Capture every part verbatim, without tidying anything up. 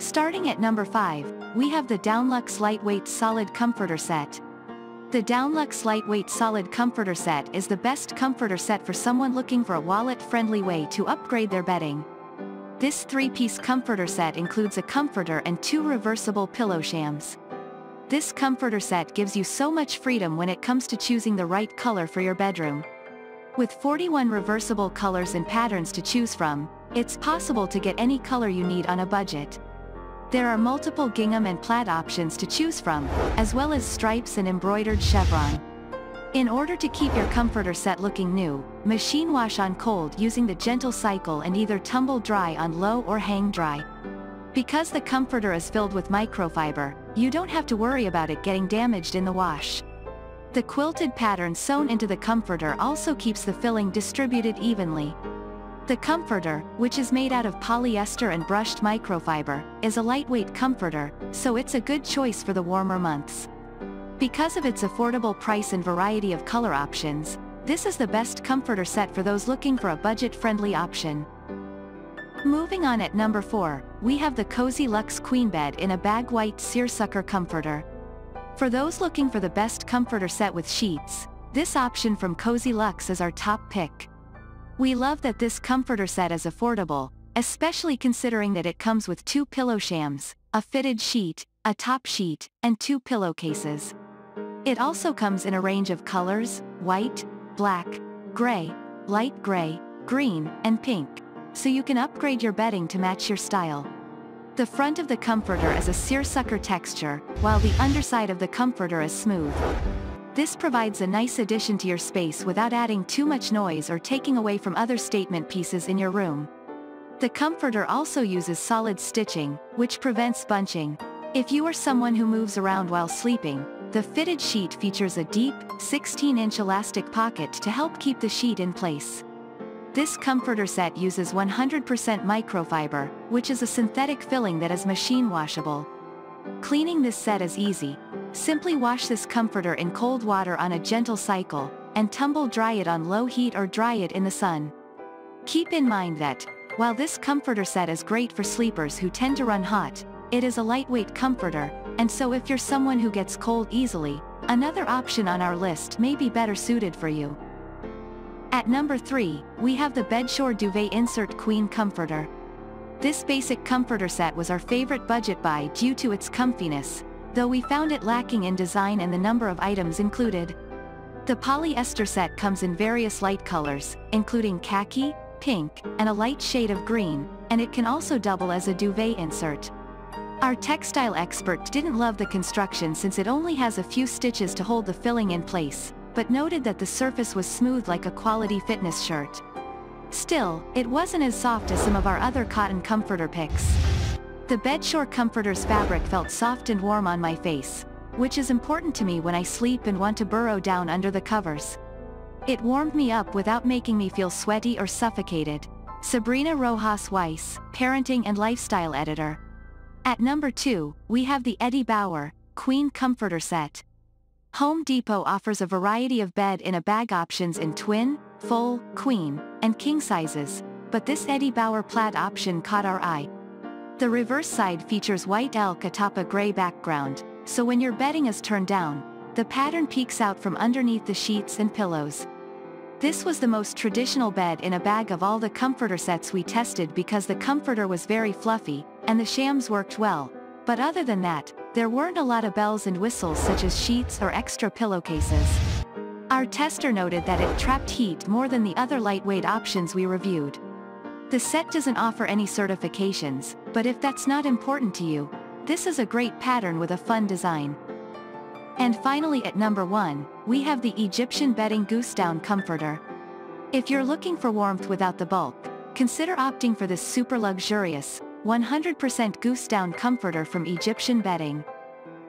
Starting at number five, we have the downluxe Lightweight Solid Comforter Set. The downluxe Lightweight Solid Comforter Set is the best comforter set for someone looking for a wallet-friendly way to upgrade their bedding. This three-piece comforter set includes a comforter and two reversible pillow shams. This comforter set gives you so much freedom when it comes to choosing the right color for your bedroom. With forty-one reversible colors and patterns to choose from, it's possible to get any color you need on a budget. There are multiple gingham and plaid options to choose from, as well as stripes and embroidered chevron. In order to keep your comforter set looking new, machine wash on cold using the gentle cycle, and either tumble dry on low or hang dry. Because the comforter is filled with microfiber, you don't have to worry about it getting damaged in the wash. The quilted pattern sewn into the comforter also keeps the filling distributed evenly. The comforter, which is made out of polyester and brushed microfiber, is a lightweight comforter, so it's a good choice for the warmer months. Because of its affordable price and variety of color options, this is the best comforter set for those looking for a budget-friendly option. Moving on, at number four, we have the CozyLux Queen Bed in a Bag White Seersucker Comforter. For those looking for the best comforter set with sheets, this option from CozyLux is our top pick. We love that this comforter set is affordable, especially considering that it comes with two pillow shams, a fitted sheet, a top sheet, and two pillowcases. It also comes in a range of colors: white, black, gray, light gray, green, and pink, so you can upgrade your bedding to match your style. The front of the comforter is a seersucker texture, while the underside of the comforter is smooth. This provides a nice addition to your space without adding too much noise or taking away from other statement pieces in your room. The comforter also uses solid stitching, which prevents bunching. If you are someone who moves around while sleeping, the fitted sheet features a deep, sixteen inch elastic pocket to help keep the sheet in place. This comforter set uses one hundred percent microfiber, which is a synthetic filling that is machine washable. Cleaning this set is easy. Simply wash this comforter in cold water on a gentle cycle, and tumble dry it on low heat or dry it in the sun. Keep in mind that, while this comforter set is great for sleepers who tend to run hot, it is a lightweight comforter, and so if you're someone who gets cold easily, another option on our list may be better suited for you. At number three, we have the BEDSURE Duvet Insert Queen Comforter. This basic comforter set was our favorite budget buy due to its comfiness, though we found it lacking in design and the number of items included. The polyester set comes in various light colors, including khaki, pink, and a light shade of green, and it can also double as a duvet insert. Our textile expert didn't love the construction since it only has a few stitches to hold the filling in place, but noted that the surface was smooth like a quality fitness shirt. Still, it wasn't as soft as some of our other cotton comforter picks. The BEDSURE comforter's fabric felt soft and warm on my face, which is important to me when I sleep and want to burrow down under the covers. It warmed me up without making me feel sweaty or suffocated. Sabrina Rojas-Weiss, parenting and lifestyle editor. At number two, we have the Eddie Bauer Queen Comforter Set. Home Depot offers a variety of bed in a bag options in twin, full, queen, and king sizes, but this Eddie Bauer plaid option caught our eye. The reverse side features white elk atop a gray background, so when your bedding is turned down, the pattern peeks out from underneath the sheets and pillows. This was the most traditional bed in a bag of all the comforter sets we tested because the comforter was very fluffy, and the shams worked well, but other than that, there weren't a lot of bells and whistles such as sheets or extra pillowcases. Our tester noted that it trapped heat more than the other lightweight options we reviewed. The set doesn't offer any certifications, but if that's not important to you, this is a great pattern with a fun design. And finally, at number one, we have the Egyptian Bedding Goose Down Comforter. If you're looking for warmth without the bulk, consider opting for this super luxurious, one hundred percent goose down comforter from Egyptian Bedding.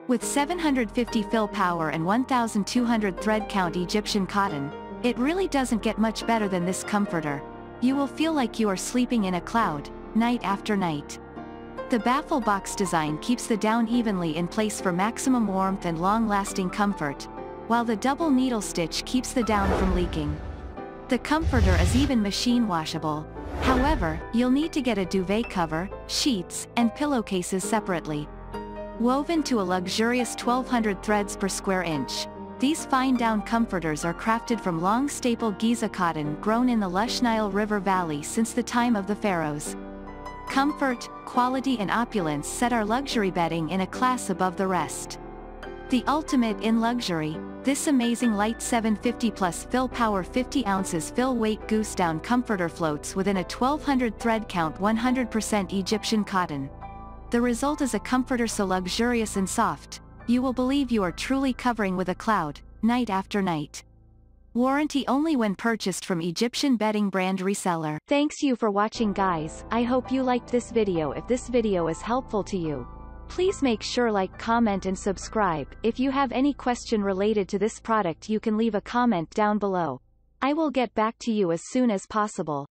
With seven hundred fifty fill power and one thousand two hundred thread count Egyptian cotton, it really doesn't get much better than this comforter. You will feel like you are sleeping in a cloud, night after night. The baffle box design keeps the down evenly in place for maximum warmth and long-lasting comfort, while the double needle stitch keeps the down from leaking. The comforter is even machine washable. However, you'll need to get a duvet cover, sheets, and pillowcases separately. Woven to a luxurious twelve hundred threads per square inch, these fine down comforters are crafted from long staple Giza cotton grown in the lush Nile River Valley since the time of the pharaohs. Comfort, quality and opulence set our luxury bedding in a class above the rest. The ultimate in luxury, this amazing light seven hundred fifty plus fill power fifty ounces fill weight goose down comforter floats within a twelve hundred thread count one hundred percent Egyptian cotton. The result is a comforter so luxurious and soft, you will believe you are truly covering with a cloud, night after night. Warranty only when purchased from Egyptian Bedding brand reseller. Thanks you for watching, guys. I hope you liked this video. If this video is helpful to you, please make sure like, comment and subscribe. If you have any question related to this product, you can leave a comment down below. I will get back to you as soon as possible.